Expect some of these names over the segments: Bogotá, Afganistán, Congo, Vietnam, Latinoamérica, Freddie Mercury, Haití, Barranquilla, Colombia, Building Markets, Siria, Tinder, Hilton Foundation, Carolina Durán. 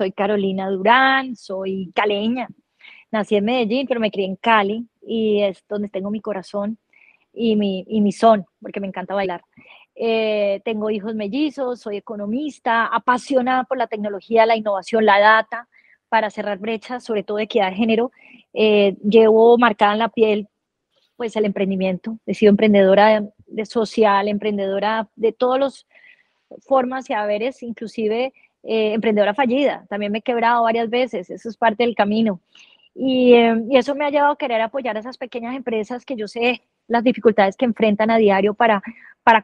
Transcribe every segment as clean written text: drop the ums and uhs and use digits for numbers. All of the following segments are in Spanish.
Soy Carolina Durán, soy caleña. Nací en Medellín, pero me crié en Cali y es donde tengo mi corazón y mi son, porque me encanta bailar. Tengo hijos mellizos, soy economista, apasionada por la tecnología, la innovación, la data, para cerrar brechas, sobre todo de equidad de género. Llevo marcada en la piel pues el emprendimiento. He sido emprendedora de social, emprendedora de todas las formas y haberes, inclusive emprendedora fallida. También me he quebrado varias veces, eso es parte del camino. Y eso me ha llevado a querer apoyar a esas pequeñas empresas que yo sé las dificultades que enfrentan a diario para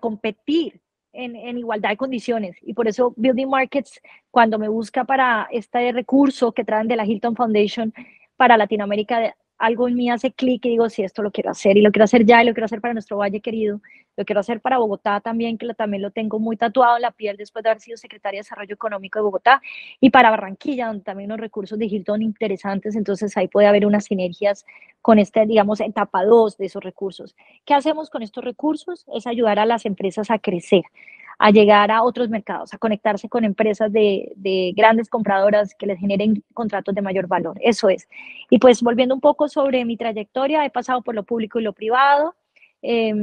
competir en igualdad de condiciones. Y por eso Building Markets, cuando me busca para este recurso que traen de la Hilton Foundation para Latinoamérica, algo en mí hace clic y digo, sí, esto lo quiero hacer, y lo quiero hacer ya, y lo quiero hacer para nuestro valle querido, lo quiero hacer para Bogotá también, que también lo tengo muy tatuado en la piel después de haber sido secretaria de Desarrollo Económico de Bogotá, y para Barranquilla, donde también los recursos de Hilton interesantes, entonces ahí puede haber unas sinergias con este, digamos, etapa 2 de esos recursos. ¿Qué hacemos con estos recursos? Es ayudar a las empresas a crecer, a llegar a otros mercados, a conectarse con empresas de grandes compradoras que les generen contratos de mayor valor, eso es. Y pues volviendo un poco sobre mi trayectoria, he pasado por lo público y lo privado.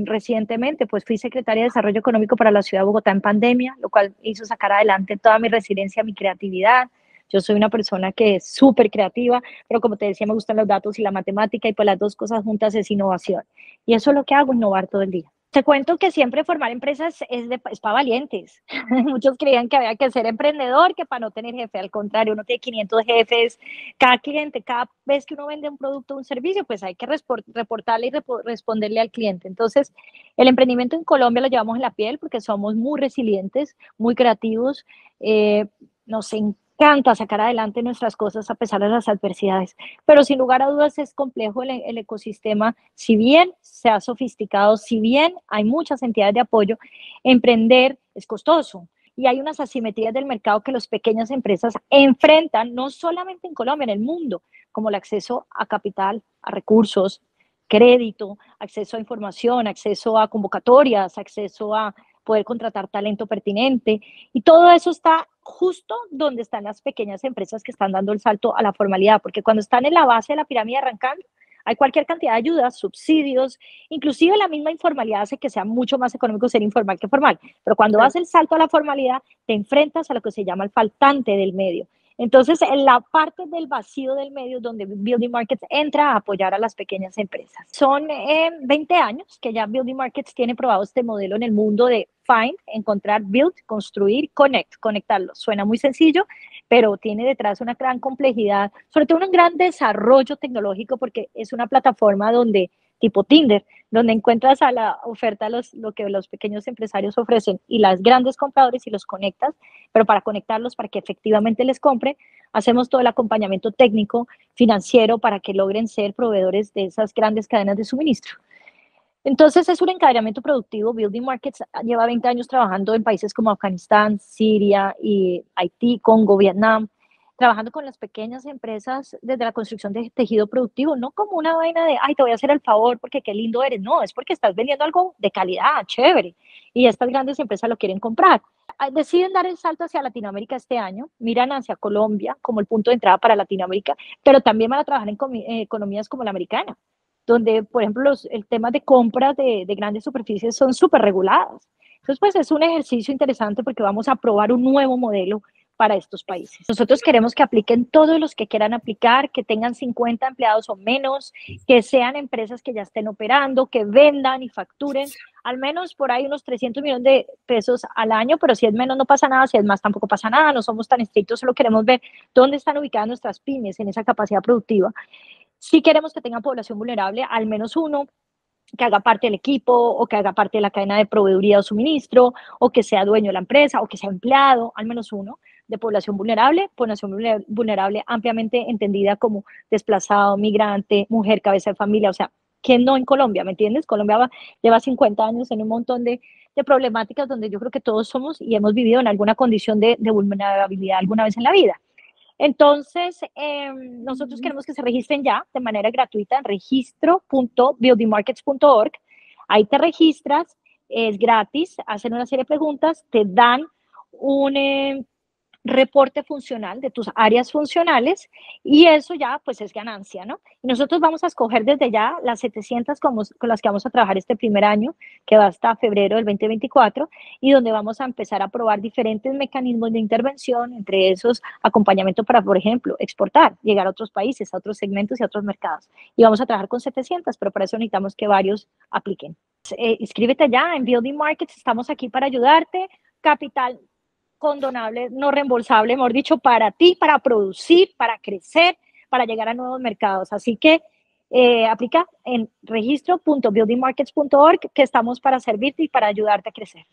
Recientemente pues fui secretaria de Desarrollo Económico para la Ciudad de Bogotá en pandemia, lo cual hizo sacar adelante toda mi resiliencia, mi creatividad. Yo soy una persona que es súper creativa, pero como te decía, me gustan los datos y la matemática, y pues las dos cosas juntas es innovación. Y eso es lo que hago, innovar todo el día. Te cuento que siempre formar empresas es para valientes. Muchos creían que había que ser emprendedor, que para no tener jefe. Al contrario, uno tiene 500 jefes. Cada cliente, cada vez que uno vende un producto o un servicio, pues hay que reportarle y responderle al cliente. Entonces, el emprendimiento en Colombia lo llevamos en la piel porque somos muy resilientes, muy creativos. Nos encanta sacar adelante nuestras cosas a pesar de las adversidades. Pero sin lugar a dudas es complejo el ecosistema. Si bien se ha sofisticado, si bien hay muchas entidades de apoyo, emprender es costoso. Y hay unas asimetrías del mercado que las pequeñas empresas enfrentan, no solamente en Colombia, en el mundo, como el acceso a capital, a recursos, crédito, acceso a información, acceso a convocatorias, acceso a poder contratar talento pertinente. Y todo eso está justo donde están las pequeñas empresas que están dando el salto a la formalidad, porque cuando están en la base de la pirámide arrancando, hay cualquier cantidad de ayudas, subsidios, inclusive la misma informalidad hace que sea mucho más económico ser informal que formal, pero cuando das el salto a la formalidad, te enfrentas a lo que se llama el faltante del medio. Entonces, en la parte del vacío del medio donde Building Markets entra a apoyar a las pequeñas empresas. Son 20 años que ya Building Markets tiene probado este modelo en el mundo de find, encontrar, build, construir, connect, conectarlos. Suena muy sencillo, pero tiene detrás una gran complejidad, sobre todo un gran desarrollo tecnológico, porque es una plataforma donde, tipo Tinder, donde encuentras a la oferta lo que los pequeños empresarios ofrecen y las grandes compradores y los conectas, pero para conectarlos, para que efectivamente les compren, hacemos todo el acompañamiento técnico, financiero, para que logren ser proveedores de esas grandes cadenas de suministro. Entonces es un encadenamiento productivo. Building Markets lleva 20 años trabajando en países como Afganistán, Siria, y Haití, Congo, Vietnam, trabajando con las pequeñas empresas desde la construcción de tejido productivo, no como una vaina de, ay, te voy a hacer el favor porque qué lindo eres, no, es porque estás vendiendo algo de calidad, chévere, y estas grandes empresas lo quieren comprar. Deciden dar el salto hacia Latinoamérica este año, miran hacia Colombia como el punto de entrada para Latinoamérica, pero también van a trabajar en economías como la americana, donde, por ejemplo, el tema de compras de grandes superficies son súper reguladas. Entonces, pues es un ejercicio interesante porque vamos a probar un nuevo modelo para estos países. Nosotros queremos que apliquen todos los que quieran aplicar, que tengan 50 empleados o menos, que sean empresas que ya estén operando, que vendan y facturen, al menos por ahí unos 300 millones de pesos al año, pero si es menos no pasa nada, si es más tampoco pasa nada, no somos tan estrictos, solo queremos ver dónde están ubicadas nuestras pymes en esa capacidad productiva. Si queremos que tengan población vulnerable, al menos uno, que haga parte del equipo o que haga parte de la cadena de proveeduría o suministro, o que sea dueño de la empresa o que sea empleado, al menos uno, de población vulnerable ampliamente entendida como desplazado, migrante, mujer, cabeza de familia, o sea, ¿quién no en Colombia? ¿Me entiendes? Colombia lleva 50 años en un montón de problemáticas donde yo creo que todos somos y hemos vivido en alguna condición de vulnerabilidad alguna vez en la vida. Entonces, nosotros queremos que se registren ya de manera gratuita en registro.buildingmarkets.org. Ahí te registras, es gratis, hacen una serie de preguntas, te dan reporte funcional de tus áreas funcionales y eso ya pues es ganancia, ¿no? Y nosotros vamos a escoger desde ya las 700 con las que vamos a trabajar este primer año, que va hasta febrero del 2024, y donde vamos a empezar a probar diferentes mecanismos de intervención, entre esos acompañamiento para, por ejemplo, exportar, llegar a otros países, a otros segmentos y a otros mercados. Y vamos a trabajar con 700, pero para eso necesitamos que varios apliquen. Inscríbete ya en Building Markets, estamos aquí para ayudarte. Capital condonable, no reembolsable, mejor dicho, para ti, para producir, para crecer, para llegar a nuevos mercados. Así que aplica en registro.buildingmarkets.org, que estamos para servirte y para ayudarte a crecer.